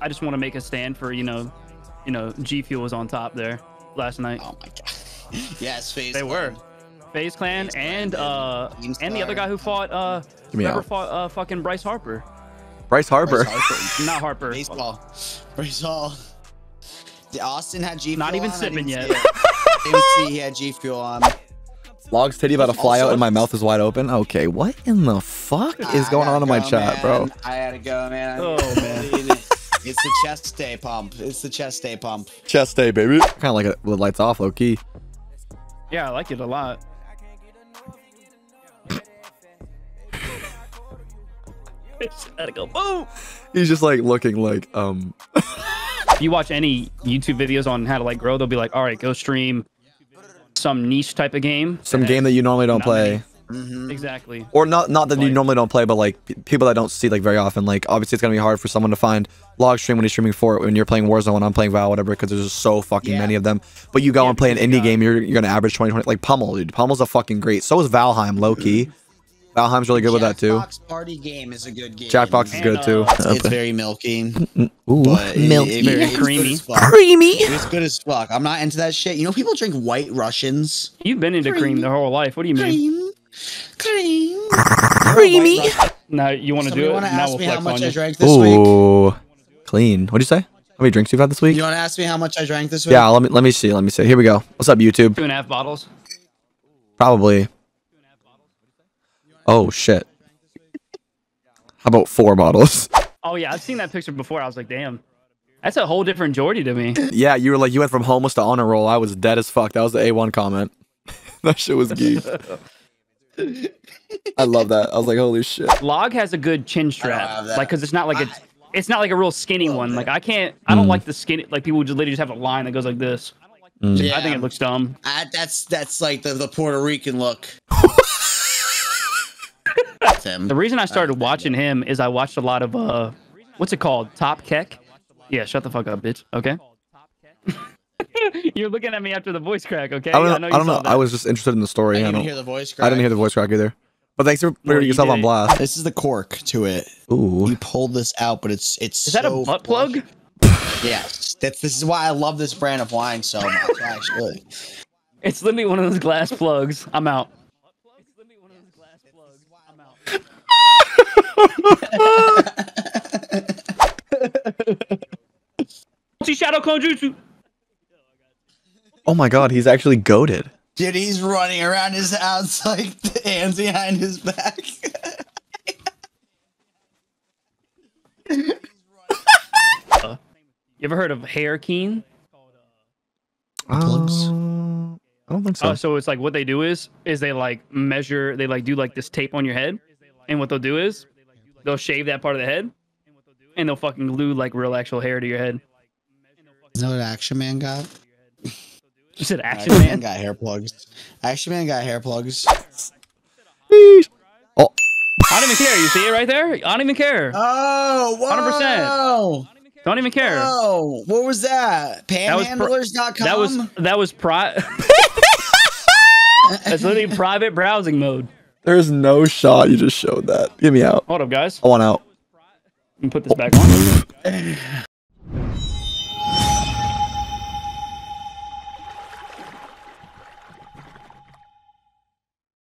I just want to make a stand for, you know, G Fuel was on top there last night. Oh my god. Yes, FaZe. They were. FaZe Clan and the other guy who fought fucking Bryce Harper. Bryce Harper. Not Harper. Baseball. Bryce Hall. Austin had G Fuel. Not even on. Sipping yet. Didn't see he had G Fuel on. Log's titty about to fly out and my mouth is wide open. Okay, what in the fuck is going on in my chat, bro? I had to go, man. Oh, man. It's the chest day pump. It's the chest day pump. Chest day, baby. Kind of like it with lights off, low key. Yeah, I like it a lot. Gotta go. Boom. He's just like looking like You watch any YouTube videos on how to like grow, they'll be like, all right, go stream some niche type of game, some game that you normally don't play. Mm-hmm. Exactly. Or not that you normally don't play, but like people that don't see like very often. Like obviously it's gonna be hard for someone to find Log stream when he's streaming for it, when you're playing Warzone, when I'm playing Val, whatever, because there's just so fucking many of them. But you go and play an indie game, you're gonna average 20, 20. Like Pummel, dude. Pummel's a fucking great. So is Valheim, low key. Valheim's really good with that too. Jackbox party game is a good game. Jackbox is good too. It's very milky. Ooh, milky. Very creamy. Creamy. It's good as fuck. I'm not into that shit. You know, people drink White Russians. You've been into cream their whole life. What do you mean? Cream. Creamy. Now you want to do it? Now ask me how much I drank this week. Ooh, clean. What'd you say? How many drinks you've had this week? You want to ask me how much I drank this week? Yeah, let me see. Let me see. Here we go. What's up, YouTube? 2.5 bottles. Probably. Oh shit! How about 4 bottles? Oh yeah, I've seen that picture before. I was like, damn, that's a whole different Jordy to me. Yeah, you were like, you went from homeless to honor roll. I was dead as fuck. That was the A1 comment. That shit was geek. I love that. I was like, holy shit. Log has a good chin strap, like, cause it's not like it's not like a real skinny one. Like I don't like the skinny. Like people just literally just have a line that goes like this. Yeah, I think it looks dumb. That's like the Puerto Rican look. Him. The reason I started watching him is I watched a lot of what's it called? Top Keck? Yeah, shut the fuck up, bitch. Okay. You're looking at me after the voice crack, okay? I don't know. I was just interested in the story. I didn't hear the voice crack. I didn't hear the voice crack either. But thanks for putting yourself on blast. This is the cork to it. Ooh. You pulled this out, but it's Is that a butt plug? Yeah. This is why I love this brand of wine so much, actually. It's literally one of those glass plugs. I'm out. Shadow Clone Jutsu. Oh my god, he's actually goated. Dude, he's running around his house like the hands behind his back. You ever heard of Hair Keen? I don't think so. So it's like what they do is they like measure, they like do like this tape on your head, and what they'll do is they'll shave that part of the head, and they'll fucking glue like real actual hair to your head. Is that what Action Man got? You said Action Man got hair plugs. Action Man got hair plugs. Oh, I don't even care. You see it right there? I don't even care. Oh, wow. 100%. Don't even care. Oh, what was that? Panhandlers.com. That was private. That's literally private browsing mode. There's no shot you just showed that. Get me out. Hold up, guys. I want out. Let me put this back on.